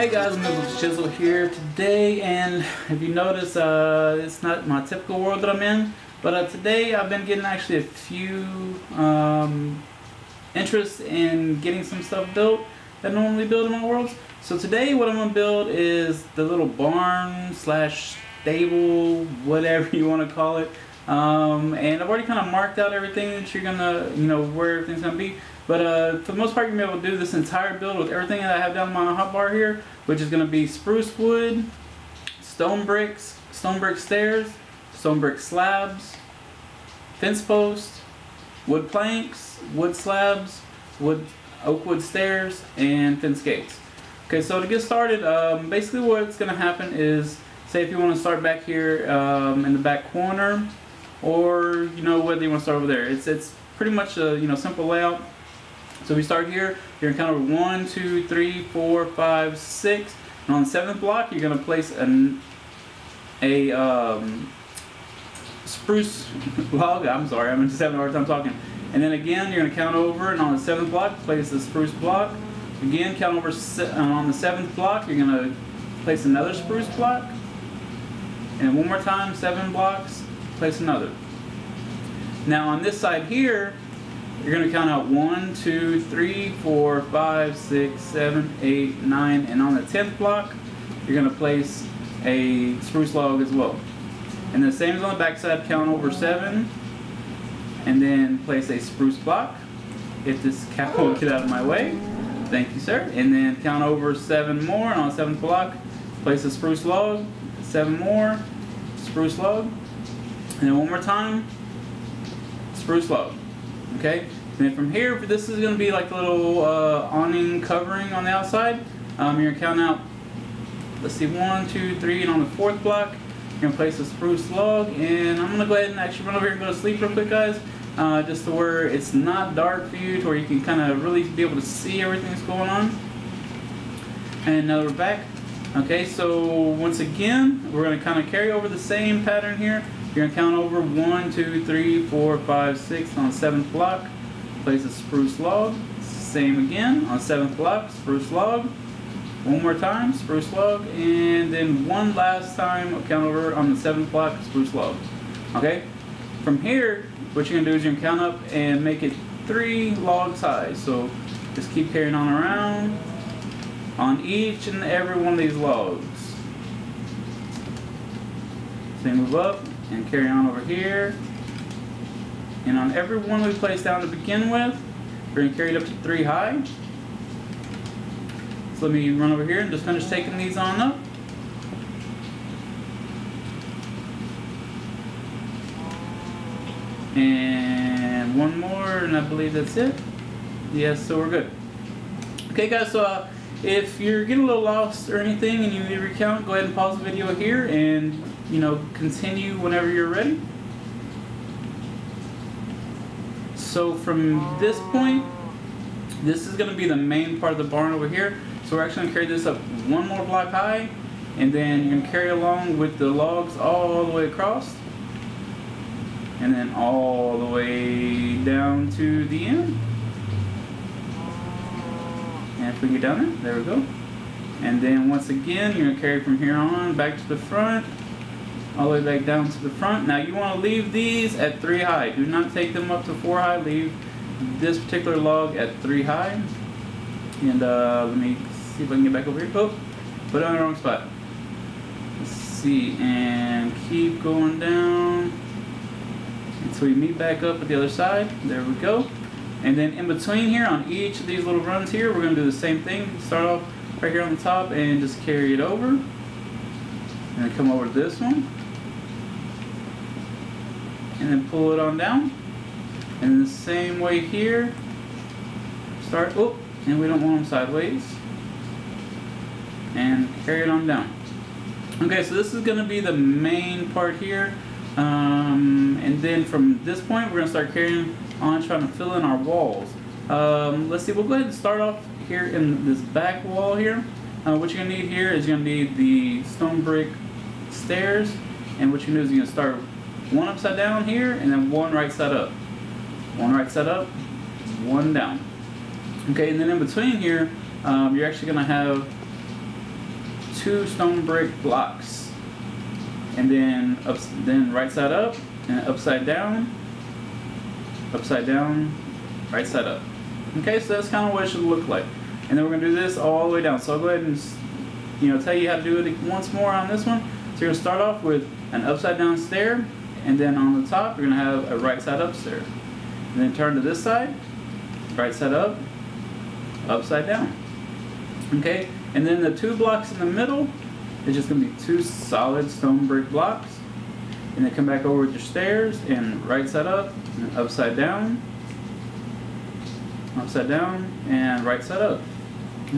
Hey guys, Chisel here today, and if you notice, it's not my typical world that I'm in, but today I've been getting actually a few interests in getting some stuff built that I normally build in my worlds. So today what I'm going to build is the little barn slash stable, whatever you want to call it. And I've already kind of marked out everything that you're gonna, where everything's gonna be. But for the most part, you're gonna be able to do this entire build with everything that I have down my hotbar here, which is gonna be spruce wood, stone brick stairs, stone brick slabs, fence posts, wood planks, wood slabs, oak wood stairs, and fence gates. Okay, so to get started, basically what's gonna happen is, say if you want to start back here in the back corner, or whether you want to start over there. It's pretty much a simple layout. So we start here, you're gonna count over 1, 2, 3, 4, 5, 6, and on the 7th block you're gonna place a spruce log. I'm sorry, I'm just having a hard time talking. And then again you're gonna count over, and on the 7th block place a spruce block. Again, count over, and on the 7th block you're gonna place another spruce block, and one more time, 7 blocks, place another. Now on this side here, you're going to count out 1, 2, 3, 4, 5, 6, 7, 8, 9, and on the 10th block, you're going to place a spruce log as well. And the same as on the back side, count over 7, and then place a spruce block. If this cow will get out of my way, thank you, sir. And then count over 7 more, and on the 7th block, place a spruce log, 7 more, spruce log. And then one more time, spruce log. Okay? And then from here, this is going to be like a little awning covering on the outside. You're going to count out, let's see, 1, 2, 3, and on the 4th block, you're going to place a spruce log. And I'm going to go ahead and actually run over here and go to sleep real quick, guys, just to where it's not dark for you, to where you can kind of really be able to see everything that's going on. And now we're back. Okay, so once again, we're going to kind of carry over the same pattern here. You're going to count over 1, 2, 3, 4, 5, 6 on the 7th block. Place a spruce log. Same again on the 7th block, spruce log. One more time, spruce log. And then one last time, I'll count over on the 7th block, spruce log. Okay, from here, what you're going to do is you're going to count up and make it 3 logs high. So just keep carrying on around on each and every one of these logs. So you move up and carry on over here. And on every one we place down to begin with, we're going to carry it up to 3 high. So let me run over here and just finish taking these on up. And one more, and I believe that's it. Yes, so we're good. Okay guys, so if you're getting a little lost or anything and you need to recount, go ahead and pause the video here and, continue whenever you're ready. So from this point, this is going to be the main part of the barn over here. So we're actually going to carry this up 1 more block high, and then you're going to carry along with the logs all the way across, and then all the way down to the end. And if we get down there we go. And then once again, you're going to carry from here on back to the front, all the way back down to the front. Now you want to leave these at 3 high. Do not take them up to 4 high. Leave this particular log at 3 high. And let me see if I can get back over here. Oh, put it on the wrong spot. Let's see, and keep going down until we meet back up at the other side. There we go. And then in between here, on each of these little runs here, we're going to do the same thing. Start off right here on the top and just carry it over. And then come over to this one. And then pull it on down. And the same way here. Start, oh, and we don't want them sideways. And carry it on down. Okay, so this is going to be the main part here. And then from this point, we're going to start carrying on, trying to fill in our walls. Let's see, we'll go ahead and start off here in this back wall here. What you're going to need here is you're going to need the stone brick stairs, and what you're going to do is you're going to start one upside down here, and then one right side up. One right side up, one down. Okay, and then in between here, you're actually going to have two stone brick blocks, and then right side up and upside down, right side up. Okay, so that's kind of what it should look like. And then we're gonna do this all the way down. So I'll go ahead and tell you how to do it once more on this one. So you're gonna start off with an upside down stair, and then on the top you're gonna have a right side up stair. And then turn to this side, right side up, upside down. Okay, and then the two blocks in the middle is just gonna be two solid stone brick blocks. And then come back over with your stairs and right side up, and upside down, and right side up.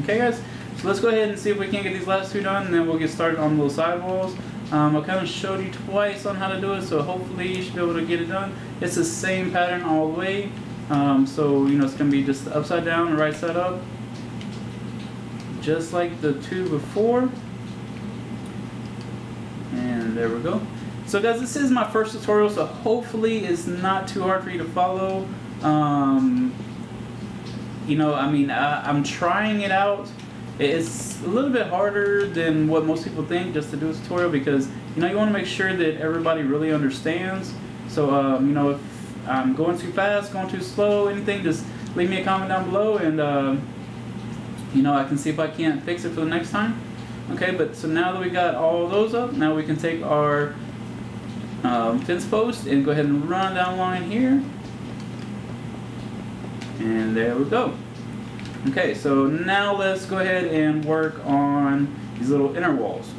Okay, guys, so let's go ahead and see if we can get these last two done, and then we'll get started on the little side walls. I kind of showed you twice on how to do it, so hopefully you should be able to get it done. It's the same pattern all the way, so it's going to be just upside down and right side up, just like the two before. And there we go. So guys, this is my first tutorial, so hopefully it's not too hard for you to follow. I'm trying it out. It's a little bit harder than what most people think just to do a tutorial, because you want to make sure that everybody really understands. So if I'm going too fast, going too slow, anything, just leave me a comment down below, and I can see if I can't fix it for the next time. Okay, but so now that we got all those up, now we can take our fence post and go ahead and run down line here, and there we go. Okay, so now let's go ahead and work on these little inner walls.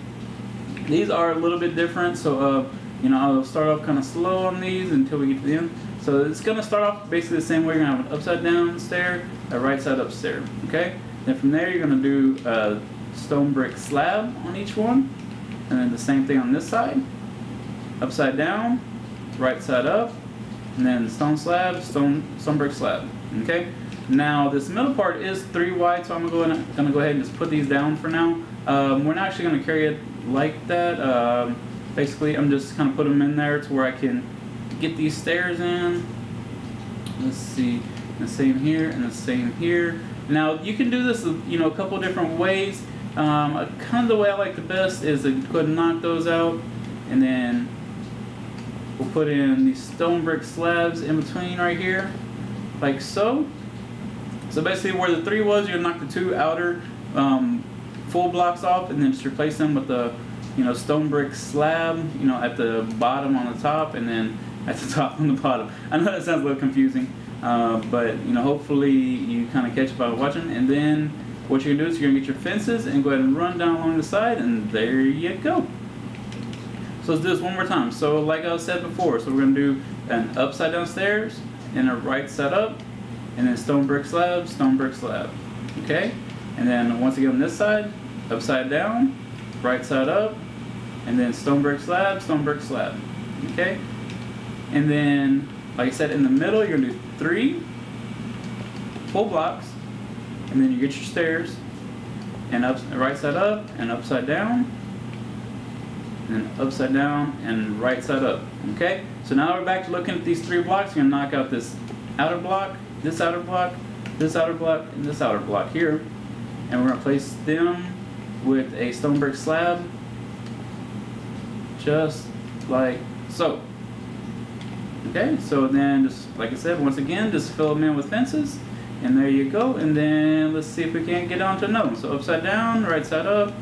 These are a little bit different, so I'll start off kind of slow on these until we get to the end. So it's going to start off basically the same way. You're going to have an upside down stair, a right side up stair. Okay, then from there you're going to do a stone brick slab on each one, and then the same thing on this side, upside down, right side up, and then stone slab, stone brick slab. Okay, now this middle part is 3 wide, so I'm gonna go ahead and just put these down for now. We're not actually gonna carry it like that. Basically, I'm just kind of put them in there to where I can get these stairs in. Let's see, the same here and the same here. Now you can do this, a couple different ways. Kind of the way I like the best is to go ahead and knock those out, and then we'll put in these stone brick slabs in between right here, like so. So basically where the 3 was, you're gonna knock the 2 outer full blocks off, and then just replace them with the stone brick slab, at the bottom on the top, and then at the top on the bottom. I know that sounds a little confusing, but hopefully you kind of catch by watching. And then what you're gonna do is you're gonna get your fences and go ahead and run down along the side, and there you go. So let's do this one more time. So like I said before, so we're gonna do an upside down stairs and a right side up, and then stone brick slab, stone brick slab. Okay, and then once again on this side, upside down, right side up, and then stone brick slab, stone brick slab. Okay, and then like I said, in the middle you're gonna do 3 full blocks, and then you get your stairs and right side up and upside down, and then upside down and right side up. Okay, so now we're back to looking at these 3 blocks. You're gonna knock out this outer block, this outer block, this outer block, and this outer block here, and we're gonna place them with a stone brick slab, just like so. Okay, so then just like I said, once again, just fill them in with fences, and there you go. And then let's see if we can't get onto another one. So upside down, right side up,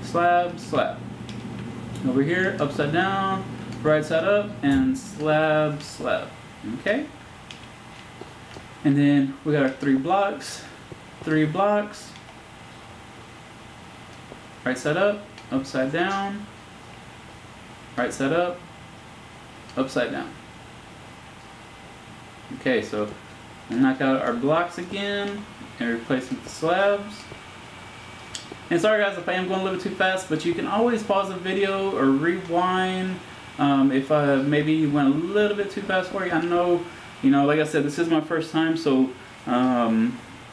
slab, slab. Over here, upside down, right side up, and slab, slab. Okay, and then we got our 3 blocks, 3 blocks, right side up, upside down, right side up, upside down. Okay, so we knock out our blocks again and replace them with the slabs. And sorry guys if I am going a little bit too fast, but you can always pause the video or rewind if I maybe went a little bit too fast for you. I know, like I said, this is my first time, so I'm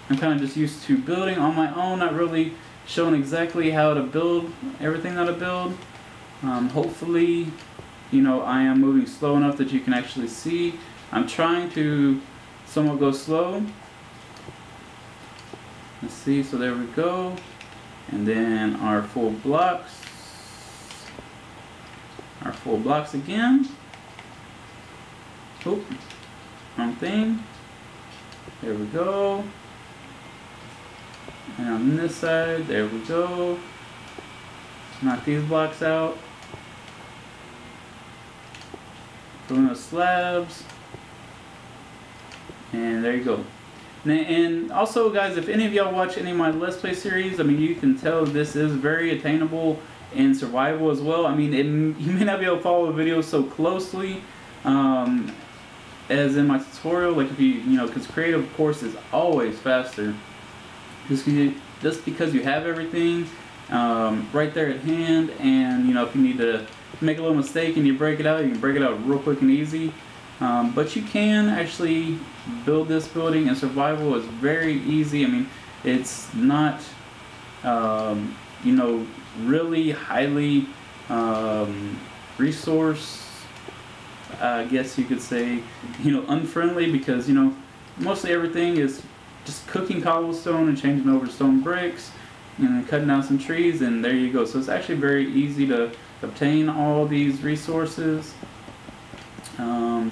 kind of just used to building on my own, not really showing exactly how to build everything that I build. Hopefully, I am moving slow enough that you can actually see. I'm trying to somewhat go slow. Let's see, so there we go. And then our full blocks again. Oop, wrong thing. There we go. And on this side, there we go. Knock these blocks out. Put in the slabs. And there you go. And also, guys, if any of y'all watch any of my Let's Play series, I mean, you can tell this is very attainable in survival as well. I mean, you may not be able to follow a video so closely as in my tutorial. Like, if you know, because creative, of course, is always faster. Just because you have everything right there at hand, and, you know, if you need to make a little mistake and you break it out, you can break it out real quick and easy. But you can actually build this building, and survival is very easy. I mean, it's not, you know, really highly resource, I guess you could say, you know, unfriendly, because, you know, mostly everything is just cooking cobblestone and changing over to stone bricks and cutting down some trees, and there you go. So it's actually very easy to obtain all these resources.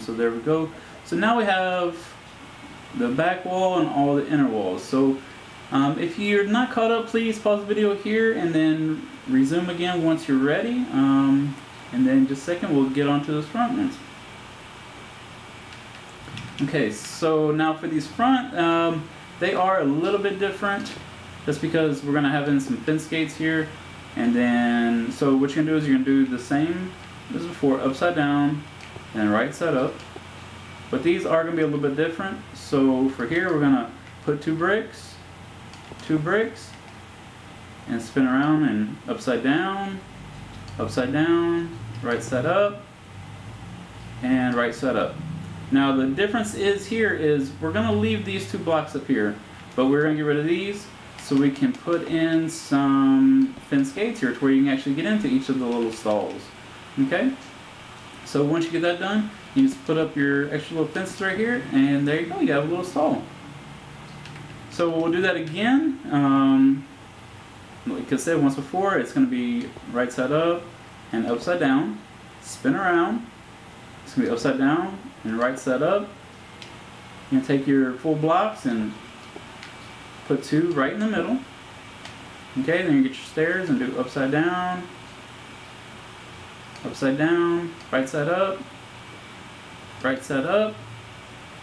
So there we go. So now we have the back wall and all the inner walls. So if you're not caught up, please pause the video here and then resume again once you're ready. And then in just a second we'll get onto those front ones. Okay, so now for these front, they are a little bit different. That's because we're going to have in some fence gates here. And then, so what you're going to do is you're going to do the same as before, upside down and right side up. But these are going to be a little bit different. So for here, we're going to put two bricks, and spin around and upside down, right side up, and right side up. Now the difference is here is we're going to leave these two blocks up here, but we're going to get rid of these so we can put in some fence gates here to where you can actually get into each of the little stalls. Okay? So once you get that done, you just put up your extra little fences right here, and there you go, you have a little stall. So we'll do that again. Like I said once before, it's going to be right side up and upside down, spin around, it's going to be upside down and right side up. You're going to take your full blocks and put two right in the middle. Okay, then you get your stairs and do upside down, right side up,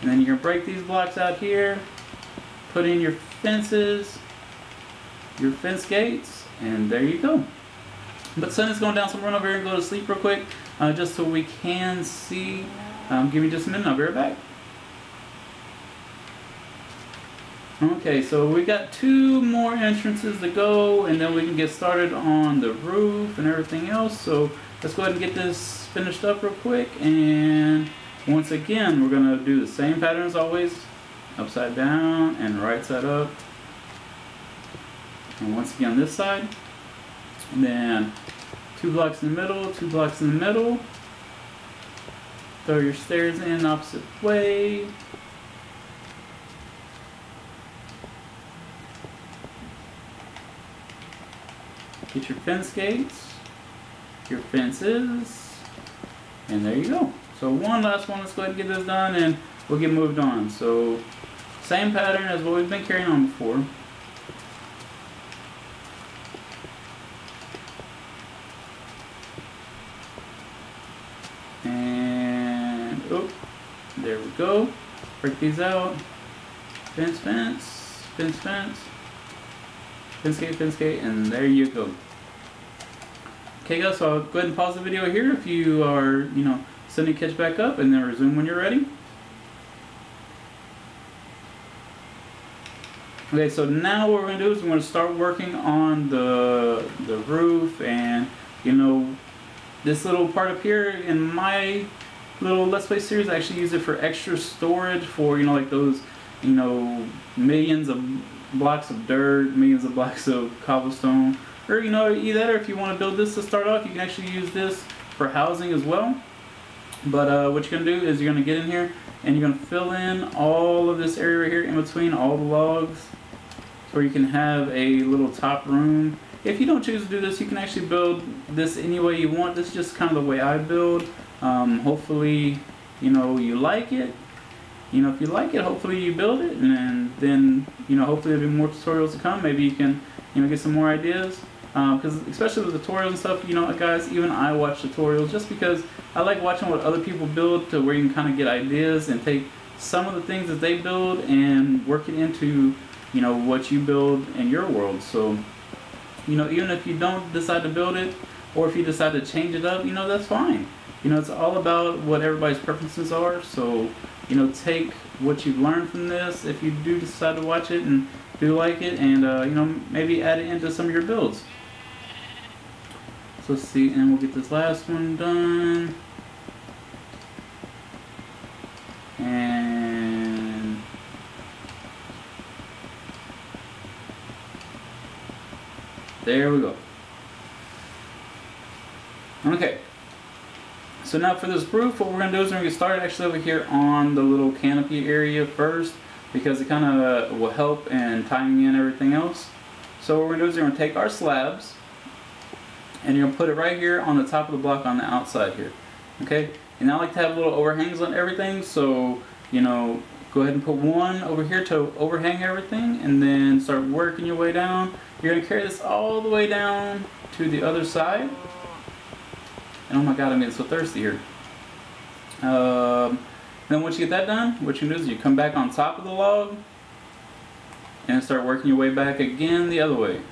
and then you're going to break these blocks out here, put in your fences, your fence gates, and there you go. But sun is going down, so we're going over here and go to sleep real quick, just so we can see. Give me just a minute, I'll be right back. Okay, so we got two more entrances to go, and then we can get started on the roof and everything else. So let's go ahead and get this finished up real quick. And once again, we're going to do the same pattern as always, upside down and right side up. And once again, this side. And then two blocks in the middle, two blocks in the middle. Throw your stairs in opposite way. Get your fence gates, your fences, and there you go. So one last one, let's go ahead and get this done and we'll get moved on. So same pattern as what we've been carrying on before. There we go. Break these out. Fence, fence, fence, fence. Fence gate, and there you go. Okay, guys, so I'll go ahead and pause the video here if you are, you know, suddenly catch back up, and then resume when you're ready. Okay, so now what we're going to do is we're going to start working on the roof, and, you know, this little part up here in my little Let's Play series, I actually use it for extra storage for, you know, like those, you know, millions of blocks of dirt, millions of blocks of cobblestone, or, you know, either if you want to build this to start off, you can actually use this for housing as well. But what you're gonna do is you're gonna get in here and you're gonna fill in all of this area right here in between all the logs, where you can have a little top room If you don't choose to do this, you can actually build this any way you want. This is just kind of the way I build. Hopefully, you know, you like it. You know, if you like it, hopefully you build it, and then, you know, hopefully there'll be more tutorials to come. Maybe you can, you know, get some more ideas. Because especially with tutorials and stuff, you know, guys, even I watch tutorials just because I like watching what other people build, to where you can kind of get ideas and take some of the things that they build and work it into, you know, what you build in your world. So, you know, even if you don't decide to build it, or if you decide to change it up, you know, that's fine. You know, it's all about what everybody's preferences are. So, you know, take what you've learned from this, if you do decide to watch it and do like it, and, you know, maybe add it into some of your builds. So let's see, and we'll get this last one done. And there we go. Okay. So now for this roof, what we're going to do is we're going to get started actually over here on the little canopy area first, because it kind of will help in tying in everything else. So what we're going to do is we're going to take our slabs, and you're going to put it right here on the top of the block on the outside here. Okay? And I like to have little overhangs on everything, so, you know, go ahead and put one over here to overhang everything, and then start working your way down. You're going to carry this all the way down to the other side. And oh my god, I'm getting so thirsty here. Then once you get that done, what you can do is you come back on top of the log and start working your way back again the other way.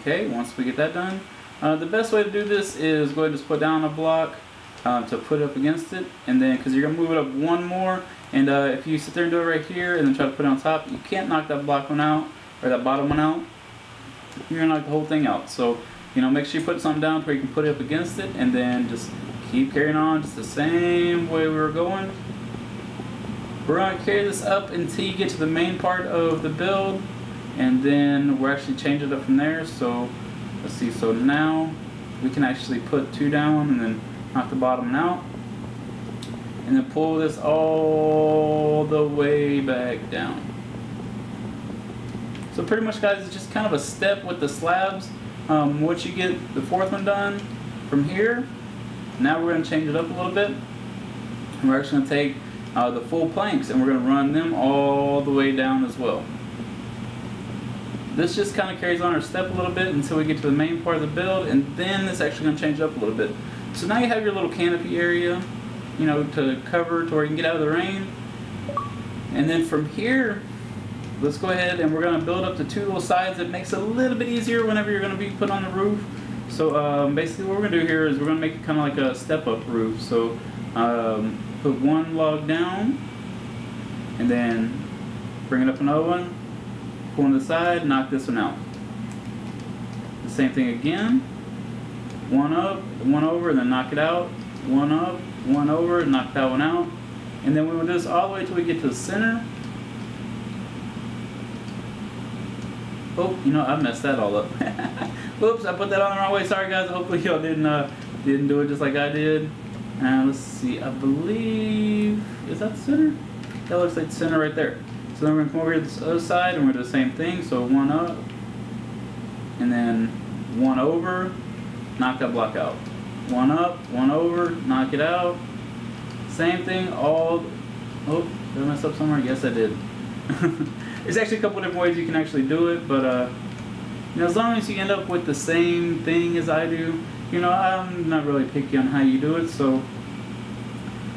Okay, once we get that done, the best way to do this is go ahead and just put down a block to put up against it, and then, because you're going to move it up one more, and if you sit there and do it right here and then try to put it on top, you can't knock that block one out, or that bottom one out. You're going to knock the whole thing out. So, you know, make sure you put something down where you can put it up against it, and then just keep carrying on just the same way we were going. We're going to carry this up until you get to the main part of the build, and then we're actually changing it up from there. So, let's see. So now we can actually put two down and then knock the bottom one out. And then pull this all the way back down. So pretty much, guys, it's just kind of a step with the slabs. Once you get the fourth one done from here, now we're going to change it up a little bit. And we're actually going to take the full planks, and we're going to run them all the way down as well. This just kind of carries on our step a little bit until we get to the main part of the build, and then it's actually going to change up a little bit. So now you have your little canopy area, you know, to cover to where you can get out of the rain. And then from here, let's go ahead and we're going to build up the two little sides. It makes it a little bit easier whenever you're going to be put on the roof. So basically what we're going to do here is we're going to make it kind of like a step-up roof. So put one log down and then bring it up another one, pull on the side, knock this one out. The same thing again. One up, one over, and then knock it out. One up, one over, knock that one out. And then we will do this all the way until we get to the center. Oh, you know, I messed that all up. Oops, I put that on the wrong way. Sorry, guys. Hopefully y'all didn't do it just like I did. And let's see. I believe, is that center? That looks like center right there. So then we're going to come over here to this other side, and we're going to do the same thing. So one up, and then one over, knock that block out. One up, one over, knock it out. Same thing all, oh, did I mess up somewhere? Yes, I did. There's actually a couple different ways you can actually do it, but you know, as long as you end up with the same thing as I do, you know, I'm not really picky on how you do it. So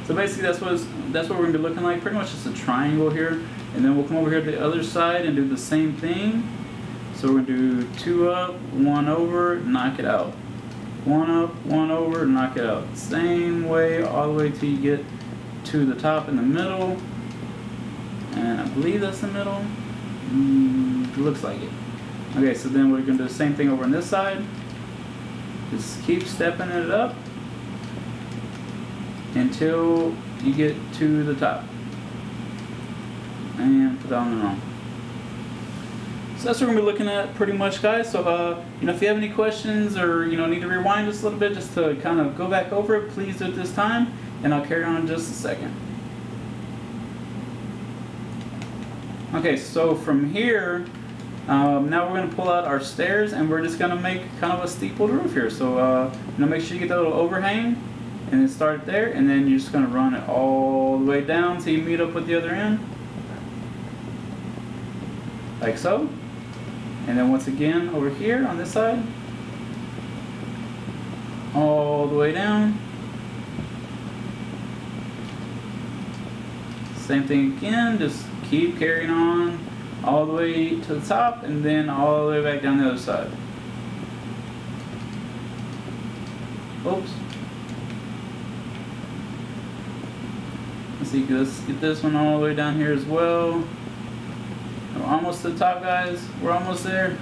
basically, that's what we're gonna be looking like. Pretty much just a triangle here, and then we'll come over here to the other side and do the same thing. So we're gonna do two up, one over, knock it out. One up, one over, knock it out. Same way all the way till you get to the top in the middle. And I believe that's the middle. Looks like it. Okay, so then we're going to do the same thing over on this side. Just keep stepping it up until you get to the top. And put that on the wrong. So that's what we're going to be looking at pretty much, guys. So, you know, if you have any questions or, you know, need to rewind just a little bit just to kind of go back over it, please do it this time. And I'll carry on in just a second. Okay, so from here, now we're going to pull out our stairs, and we're just going to make kind of a steepled roof here. So you know, make sure you get that little overhang, and then start there, and then you're just going to run it all the way down till you meet up with the other end. Like so. And then once again over here on this side. All the way down. Same thing again, just keep carrying on all the way to the top and then all the way back down the other side. Oops. Let's see, let's get this one all the way down here as well. We're almost to the top, guys. We're almost there.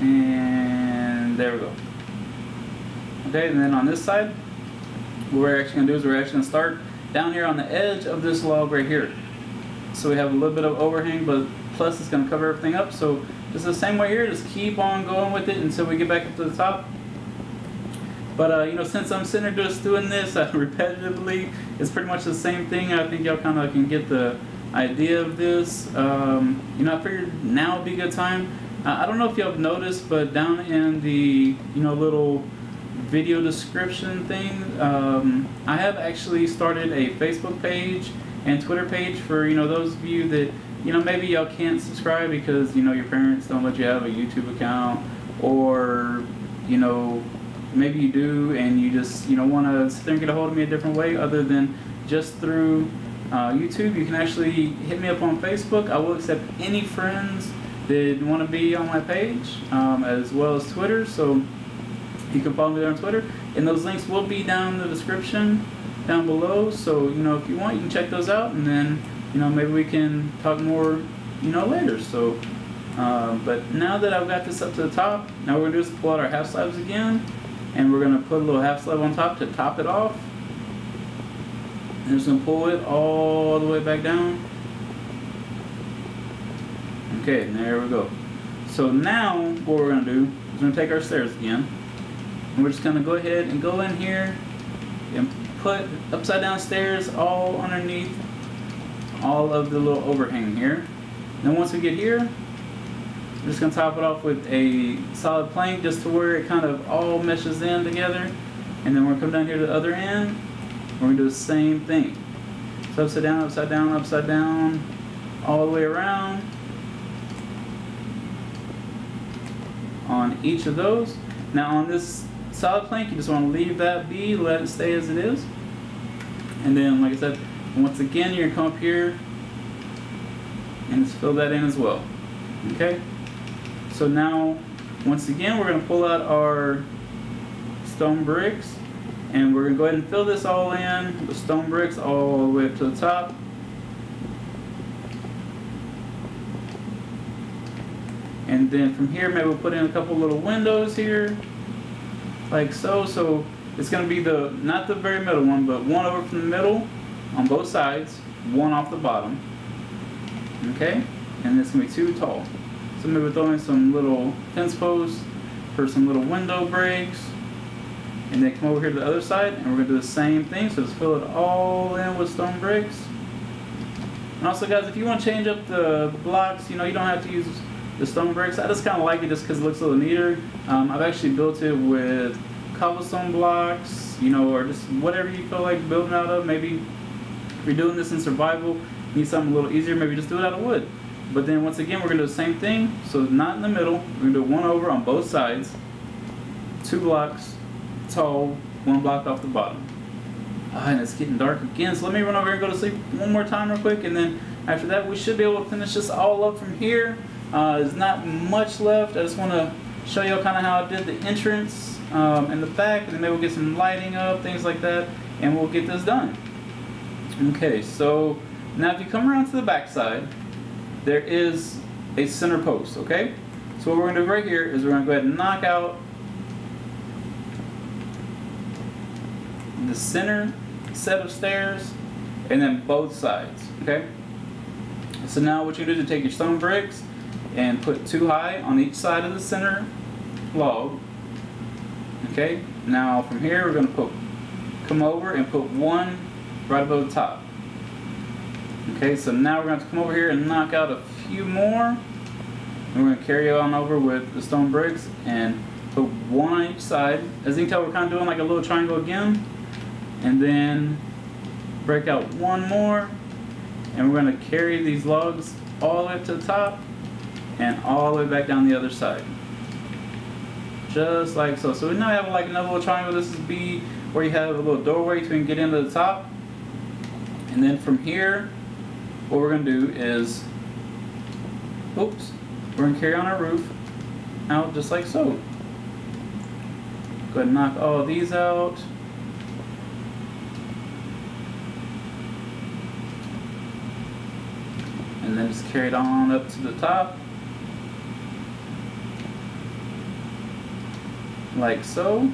And there we go. Okay, and then on this side, what we're actually going to do is we're actually going to start down here on the edge of this log right here. So we have a little bit of overhang, but plus it's going to cover everything up. So just the same way here, just keep on going with it until we get back up to the top. But you know, since I'm sitting here just doing this repetitively, it's pretty much the same thing. I think y'all kind of can get the idea of this. You know, I figured now would be a good time. I don't know if y'all have noticed, but down in the little video description thing, I have actually started a Facebook page and Twitter page for those of you that maybe y'all can't subscribe because your parents don't let you have a YouTube account, or maybe you do and you just want to sit there and get a hold of me a different way other than just through YouTube. You can actually hit me up on Facebook. I will accept any friends that want to be on my page, as well as Twitter. So you can follow me there on Twitter, and those links will be down in the description down below. So if you want, you can check those out, and then maybe we can talk more later. So but now that I've got this up to the top, now we're gonna just pull out our half slabs again. And we're going to put a little half slab on top to top it off. And just going to pull it all the way back down. Okay, and there we go. So now what we're going to do is we're going to take our stairs again. And we're just going to go ahead and go in here and put upside down stairs all underneath all of the little overhang here. And then once we get here, I'm just going to top it off with a solid plank just to where it kind of all meshes in together. And then we're going to come down here to the other end. We're going to do the same thing. So upside down, upside down, upside down, all the way around on each of those. Now on this solid plank, you just want to leave that be, let it stay as it is. And then, like I said, once again, you're going to come up here and just fill that in as well. Okay? So now, once again, we're going to pull out our stone bricks, and we're going to go ahead and fill this all in with stone bricks all the way up to the top. And then from here, maybe we'll put in a couple little windows here, like so. So it's going to be the, not the very middle one, but one over from the middle on both sides, one off the bottom. Okay? And it's going to be two tall. So maybe we'll throw in some little fence posts for some little window breaks. And then come over here to the other side, and we're going to do the same thing. So just fill it all in with stone bricks. And also, guys, if you want to change up the blocks, you don't have to use the stone bricks. I just kind of like it just because it looks a little neater. I've actually built it with cobblestone blocks, or just whatever you feel like building out of. Maybe if you're doing this in survival, need something a little easier, maybe just do it out of wood. But then once again, we're going to do the same thing, so not in the middle, we're going to do one over on both sides, two blocks tall, one block off the bottom. And it's getting dark again, so let me run over here and go to sleep one more time real quick, and then after that we should be able to finish this all up from here. There's not much left. I just want to show you kind of how I did the entrance and the back, and then maybe we'll get some lighting up, things like that, and we'll get this done. Okay, so now if you come around to the back side, there is a center post, okay? So what we're going to do right here is we're going to go ahead and knock out the center set of stairs and then both sides, okay? So now what you're going to do is take your stone bricks and put two high on each side of the center log, okay? Now from here we're going to put come over and put one right above the top. Okay, so now we're going to come over here and knock out a few more. And we're going to carry on over with the stone bricks and put one on each side. As you can tell, we're kind of doing like a little triangle again. And then break out one more. And we're going to carry these logs all the way up to the top and all the way back down the other side. Just like so. So we now have like another little triangle. This is B, where you have a little doorway so we can get into the top. And then from here, what we're going to do is, oops, we're going to carry on our roof out just like so. Go ahead and knock all these out. And then just carry it on up to the top. Like so.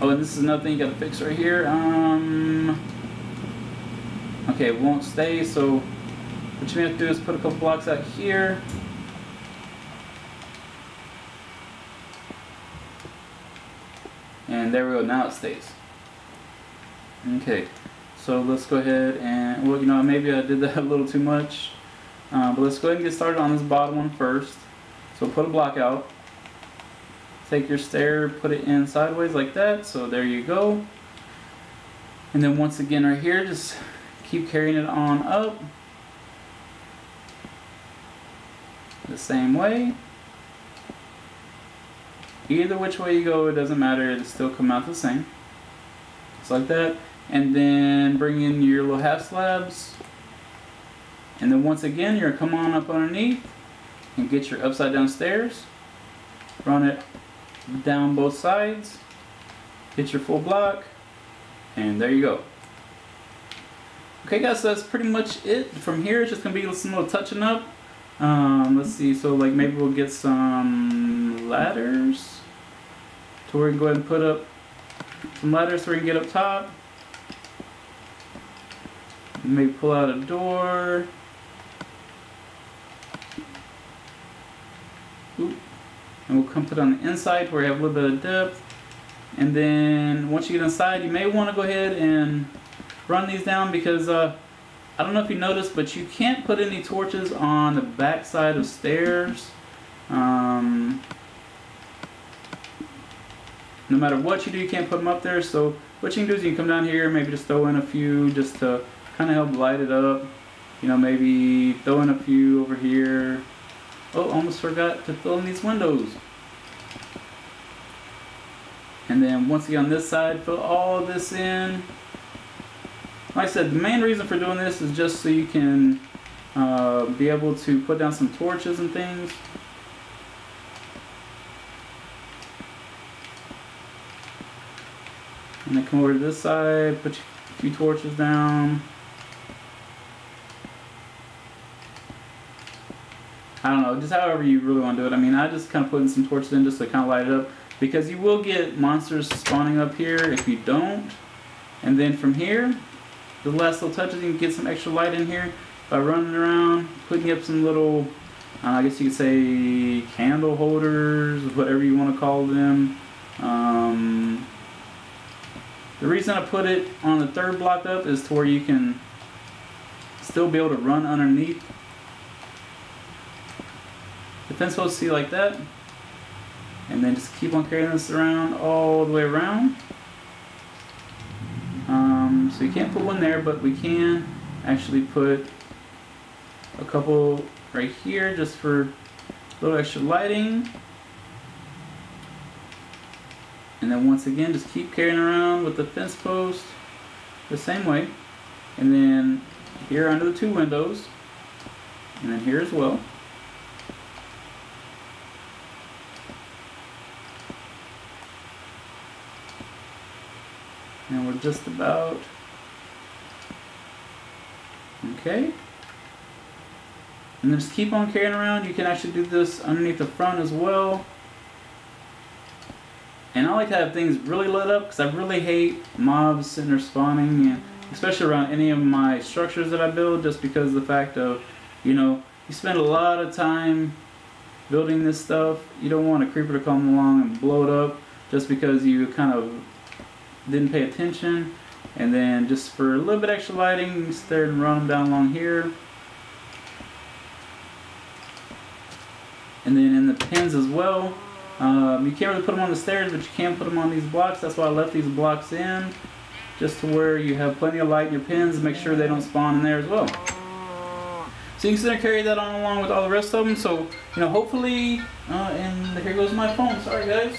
Oh, and this is another thing you gotta fix right here. Okay, it won't stay, so what you have to do is put a couple blocks out here. And there we go, now it stays. Okay, so let's go ahead and, well, you know, maybe I did that a little too much. But let's go ahead and get started on this bottom one first. So put a block out. Take your stair, put it in sideways like that, so there you go. And then once again right here, just keep carrying it on up the same way. Either which way you go, it doesn't matter, it'll still come out the same. Just like that. And then bring in your little half slabs. And then once again, you're gonna come on up underneath and get your upside down stairs. Run it down both sides, hit your full block, and there you go. Okay guys, so that's pretty much it. From here it's just going to be some little touching up. Let's see, so like maybe we'll get some ladders. So we're going to go ahead and put up some ladders so we can get up top. Maybe pull out a door. Oop. And we'll come put it on the inside where you have a little bit of depth. And then once you get inside, you may want to go ahead and run these down because I don't know if you noticed, but you can't put any torches on the back side of stairs. No matter what you do, you can't put them up there. So what you can do is you can come down here, maybe just throw in a few just to kind of help light it up. You know, maybe throw in a few over here. Oh, almost forgot to fill in these windows. And then once again on this side, fill all this in. Like I said, the main reason for doing this is just so you can be able to put down some torches and things. And then come over to this side, put a few torches down. I don't know, just however you really want to do it. I mean, I just kind of put in some torches in just to kind of light it up. Because you will get monsters spawning up here if you don't. And then from here, the last little touches, you can get some extra light in here by running around, putting up some little, I guess you could say, candle holders, whatever you want to call them. The reason I put it on the third block up is to where you can still be able to run underneath. The fence post, see, like that, and then just keep on carrying this around all the way around. So you can't put one there, but we can actually put a couple right here just for a little extra lighting. And then once again, just keep carrying around with the fence post the same way. And then here under the two windows, and then here as well. And we're just about okay. And then just keep on carrying around. You can actually do this underneath the front as well. And I like to have things really lit up because I really hate mobs sitting there spawning, and especially around any of my structures that I build, just because of the fact of, you know, you spend a lot of time building this stuff. You don't want a creeper to come along and blow it up just because you kind of didn't pay attention. And then just for a little bit extra lighting, just there and run them down along here. And then in the pins as well, you can't really put them on the stairs, but you can put them on these blocks. That's why I left these blocks in, just to where you have plenty of light in your pins and make sure they don't spawn in there as well. So you can sort of carry that on along with all the rest of them. So, you know, hopefully, and here goes my phone, sorry guys.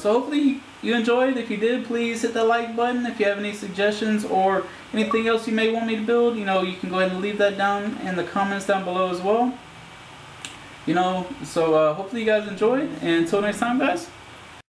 So hopefully you enjoyed. If you did, please hit that like button. If you have any suggestions or anything else you may want me to build, you know, you can go ahead and leave that down in the comments down below as well. You know, so hopefully you guys enjoyed. And until next time, guys.